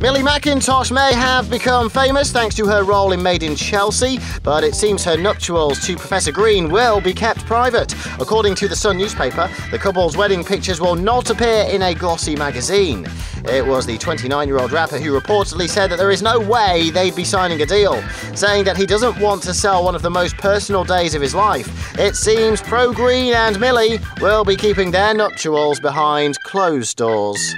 Millie Mackintosh may have become famous thanks to her role in Made in Chelsea, but it seems her nuptials to Professor Green will be kept private. According to the Sun newspaper, the couple's wedding pictures will not appear in a glossy magazine. It was the 29-year-old rapper who reportedly said that there is no way they'd be signing a deal, saying that he doesn't want to sell one of the most personal days of his life. It seems Pro Green and Millie will be keeping their nuptials behind closed doors.